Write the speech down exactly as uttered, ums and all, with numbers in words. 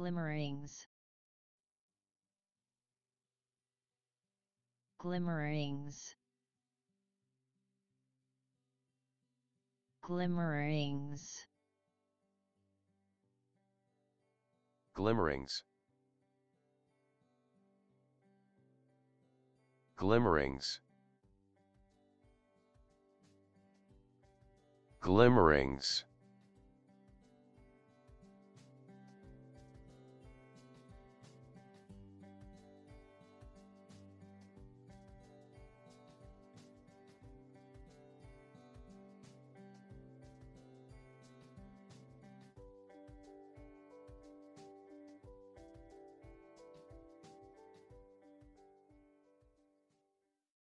Glimmerings. Glimmerings. Glimmerings. Glimmerings. Glimmerings. Glimmerings.